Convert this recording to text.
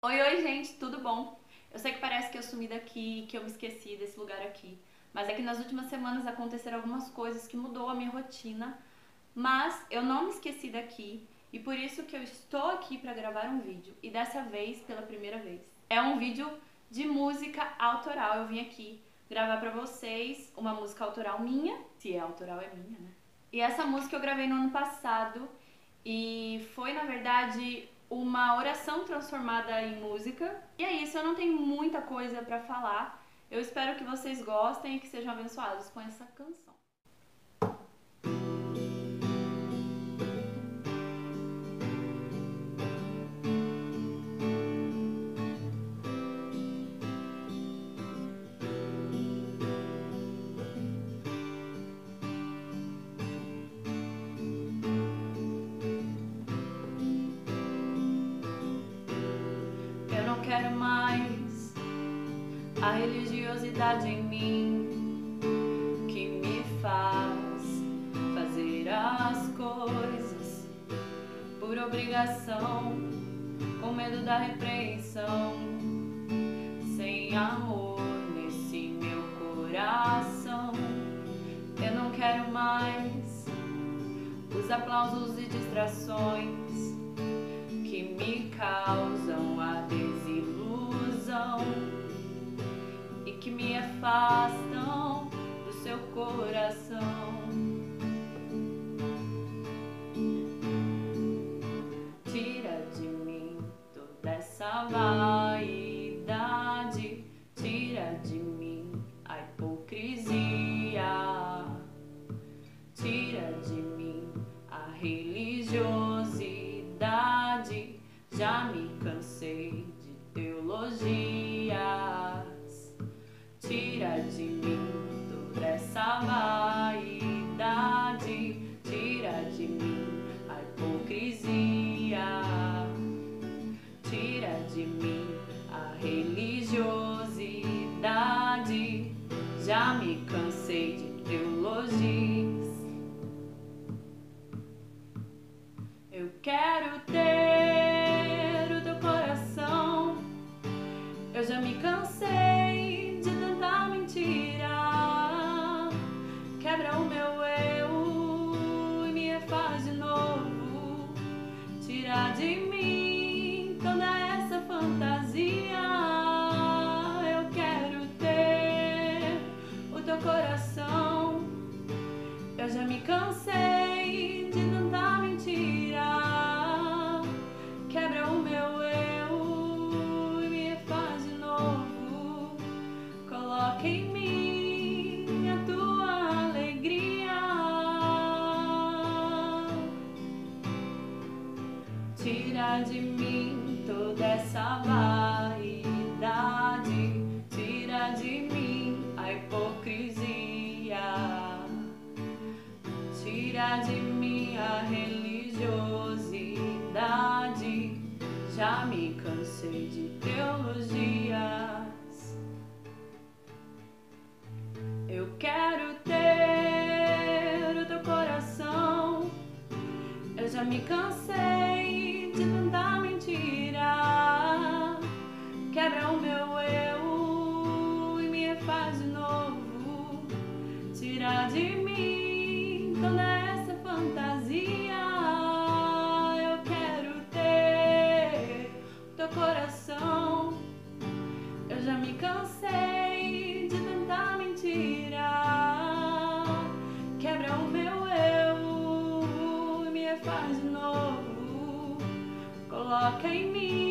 Oi, oi gente, tudo bom? Eu sei que parece que eu sumi daqui, que eu me esqueci desse lugar aqui, mas é que nas últimas semanas aconteceram algumas coisas que mudou a minha rotina, mas eu não me esqueci daqui e por isso que eu estou aqui para gravar um vídeo, e dessa vez, pela primeira vez. É um vídeo de música autoral, eu vim aqui gravar para vocês uma música autoral minha, se é autoral é minha, né? E essa música eu gravei no ano passado e foi, na verdade, uma oração transformada em música. E é isso, eu não tenho muita coisa pra falar. Eu espero que vocês gostem e que sejam abençoados com essa canção. Eu não quero mais a religiosidade em mim que me faz fazer as coisas por obrigação, com medo da repreensão, sem amor nesse meu coração. Eu não quero mais os aplausos e distrações que me causam a desilusão e que me afastam do seu coração. Tira de mim toda essa vaidade, tira de mim a hipocrisia, tira de mim a religiosidade. Já me cansei de teologias. Tira de mim toda essa vaidade, tira de mim a hipocrisia, tira de mim a religiosidade. Já me cansei de teologias. Eu quero já me cansei de tanta mentira. Quebra o meu eu e me faz de novo. Tira de mim toda essa fantasia. Eu quero ter o teu coração. Eu já me cansei de tanta mentira. Quebra o meu eu. Tira de mim toda essa vaidade, tira de mim a hipocrisia, tira de mim a religiosidade. Já me cansei de teologias. Eu quero ter o teu coração. Eu já me cansei de tanta mentira. Quebra o meu eu e me faz de novo. Tira de mim toda essa fantasia. Eu quero ter teu coração. Eu já me cansei de tanta mentira. Quebra o meu eu e me faz de novo. Coloca em mim